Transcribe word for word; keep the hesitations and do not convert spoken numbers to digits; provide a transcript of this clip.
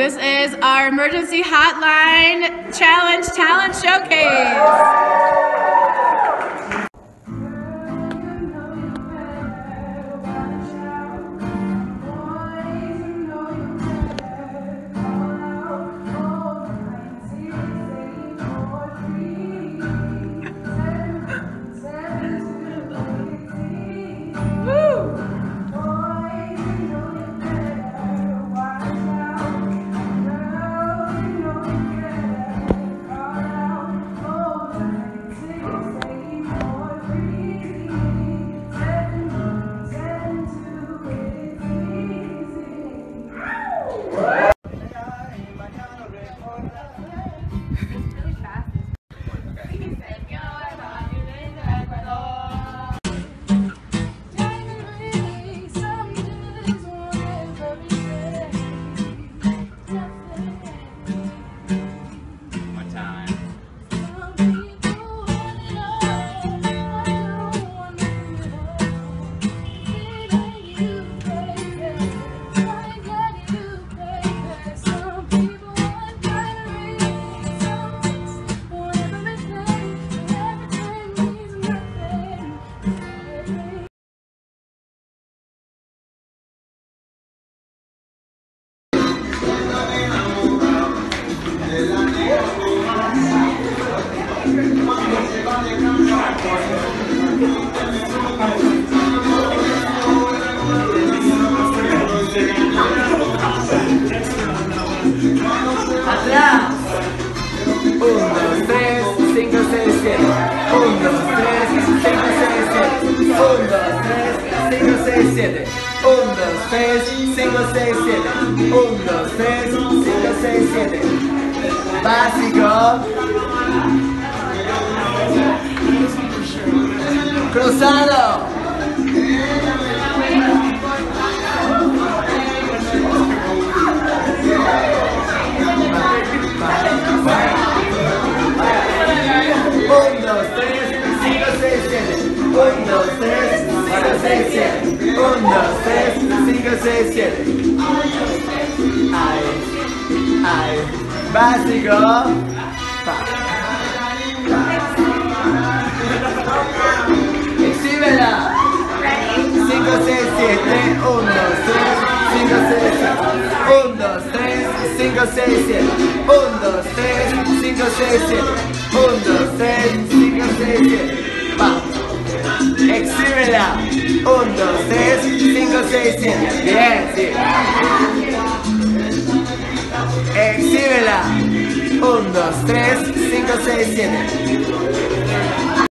This is our emergency hotline challenge talent showcase. Exhíbela. uno, dos, tres, cinco, seis, siete.